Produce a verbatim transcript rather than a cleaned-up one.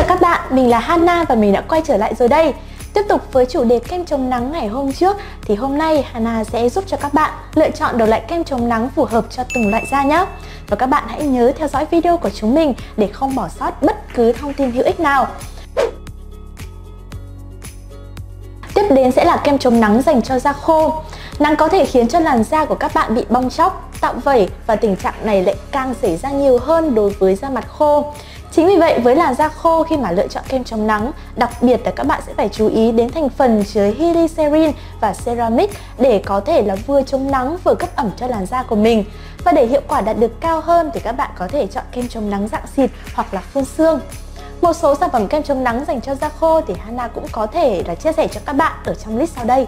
chào các bạn, mình là Hana và mình đã quay trở lại rồi đây. Tiếp tục với chủ đề kem chống nắng ngày hôm trước thì hôm nay Hana sẽ giúp cho các bạn lựa chọn được loại kem chống nắng phù hợp cho từng loại da nhé. Và các bạn hãy nhớ theo dõi video của chúng mình để không bỏ sót bất cứ thông tin hữu ích nào. Tiếp đến sẽ là kem chống nắng dành cho da khô. Nắng có thể khiến cho làn da của các bạn bị bong tróc, tạo vẩy và tình trạng này lại càng xảy ra nhiều hơn đối với da mặt khô. Chính vì vậy, với làn da khô khi mà lựa chọn kem chống nắng, đặc biệt là các bạn sẽ phải chú ý đến thành phần chứa hydroxyurea và ceramic để có thể là vừa chống nắng vừa cấp ẩm cho làn da của mình. Và để hiệu quả đạt được cao hơn thì các bạn có thể chọn kem chống nắng dạng xịt hoặc là phun sương. Một số sản phẩm kem chống nắng dành cho da khô thì Hana cũng có thể là chia sẻ cho các bạn ở trong list sau đây.